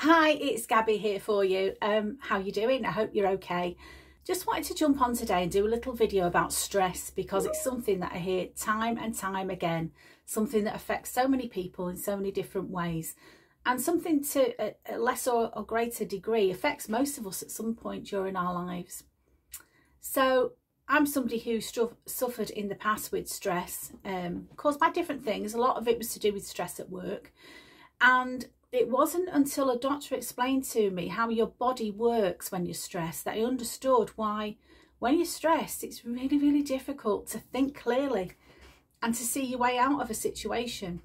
Hi, it's Gabby here for you. How you doing? I hope you're okay. Just wanted to jump on today and do a little video about stress because it's something that I hear time and time again, something that affects so many people in so many different ways, and something to a lesser or greater degree affects most of us at some point during our lives. So I'm somebody who suffered in the past with stress caused by different things. A lot of it was to do with stress at work, and it wasn't until a doctor explained to me how your body works when you're stressed that I understood why when you're stressed it's really, really difficult to think clearly and to see your way out of a situation.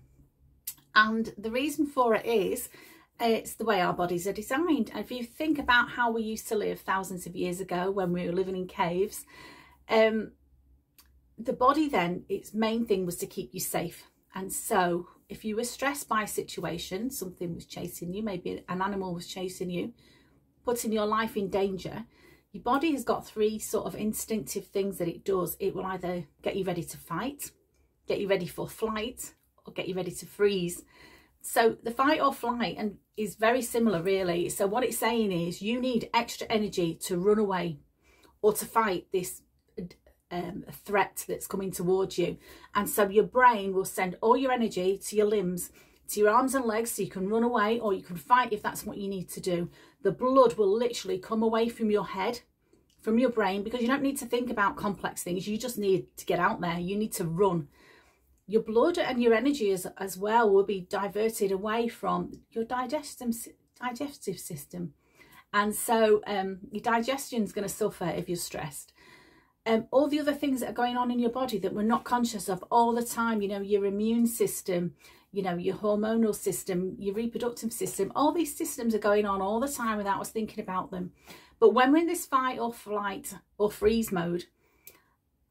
And the reason for it is it's the way our bodies are designed. If you think about how we used to live thousands of years ago when we were living in caves, the body then, its main thing was to keep you safe. And so if you were stressed by a situation, something was chasing you, maybe an animal was chasing you, putting your life in danger, your body has got three sort of instinctive things that it does. It will either get you ready to fight, get you ready for flight, or get you ready to freeze. So the fight or flight is very similar really. So what it's saying is you need extra energy to run away or to fight this a threat that's coming towards you, and so your brain will send all your energy to your limbs, to your arms and legs, so you can run away or you can fight if that's what you need to do. The blood will literally come away from your head, from your brain, because you don't need to think about complex things, you just need to get out there, you need to run. Your blood and your energy as well will be diverted away from your digestive system, and so your digestion is going to suffer if you're stressed. All the other things that are going on in your body that we're not conscious of all the time, you know, your immune system, you know, your hormonal system, your reproductive system, all these systems are going on all the time without us thinking about them. But when we're in this fight or flight or freeze mode,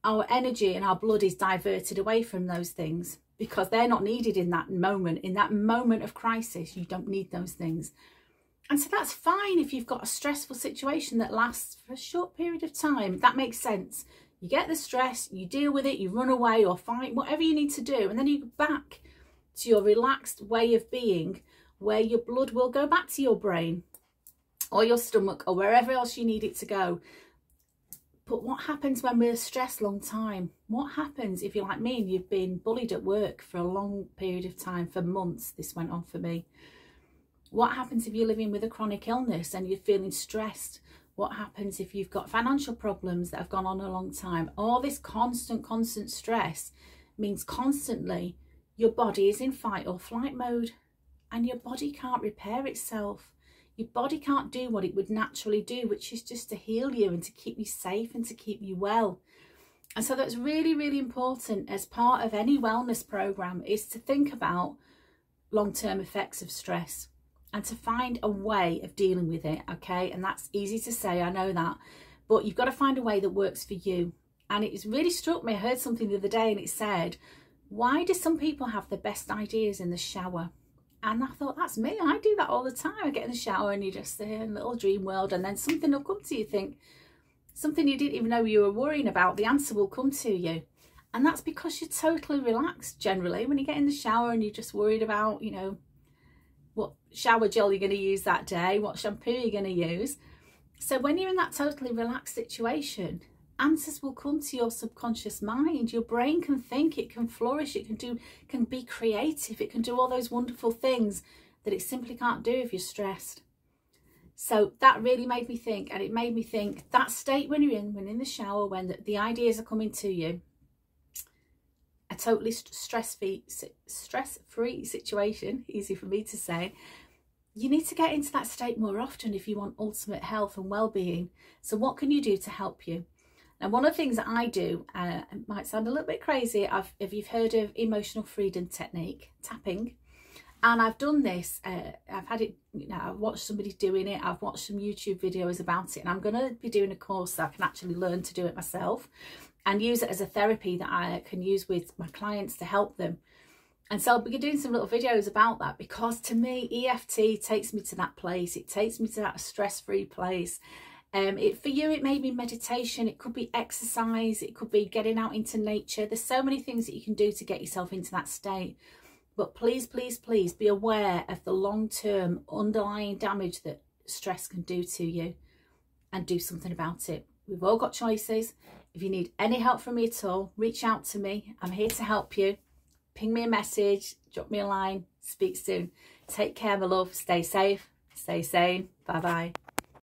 our energy and our blood is diverted away from those things because they're not needed in that moment. In that moment of crisis, you don't need those things. And so that's fine if you've got a stressful situation that lasts for a short period of time. That makes sense. You get the stress, you deal with it, you run away or fight, whatever you need to do. And then you go back to your relaxed way of being where your blood will go back to your brain or your stomach or wherever else you need it to go. But what happens when we're stressed a long time? What happens if you're like me and you've been bullied at work for a long period of time, for months? This went on for me. What happens if you're living with a chronic illness and you're feeling stressed? What happens if you've got financial problems that have gone on a long time? All this constant stress means constantly your body is in fight or flight mode, and your body can't repair itself. Your body can't do what it would naturally do, which is just to heal you and to keep you safe and to keep you well. And so that's really, really important as part of any wellness program, is to think about long-term effects of stress and to find a way of dealing with it, okay? And that's easy to say, I know that, but you've got to find a way that works for you. And it's really struck me, I heard something the other day and it said, why do some people have the best ideas in the shower? And I thought, that's me, I do that all the time. I get in the shower and you just say, a little dream world, and then something will come to you, think, something you didn't even know you were worrying about, the answer will come to you. And that's because you're totally relaxed generally. When you get in the shower and you're just worried about, you know, what shower gel you're going to use that day, what shampoo you're going to use. So when you're in that totally relaxed situation, answers will come to your subconscious mind. Your brain can think, it can flourish, it can be creative, it can do all those wonderful things that it simply can't do if you're stressed. So that really made me think, and it made me think that state when you're in, when in the shower, when the ideas are coming to you, a totally stress-free situation, easy for me to say. You need to get into that state more often if you want ultimate health and well-being. So what can you do to help you? Now, one of the things that I do, it might sound a little bit crazy, if you've heard of emotional freedom technique, tapping, and I've done this, I've had it, you know, I've watched somebody doing it, I've watched some YouTube videos about it, and I'm going to be doing a course so I can actually learn to do it myself and use it as a therapy that I can use with my clients to help them. And so I'll be doing some little videos about that, because to me, EFT takes me to that place. It takes me to that stress-free place. For you, it may be meditation, it could be exercise, it could be getting out into nature. There's so many things that you can do to get yourself into that state. But please, please, please be aware of the long-term underlying damage that stress can do to you and do something about it. We've all got choices. If you need any help from me at all, reach out to me. I'm here to help you. Ping me a message, drop me a line, speak soon. Take care, my love. Stay safe, stay sane. Bye-bye.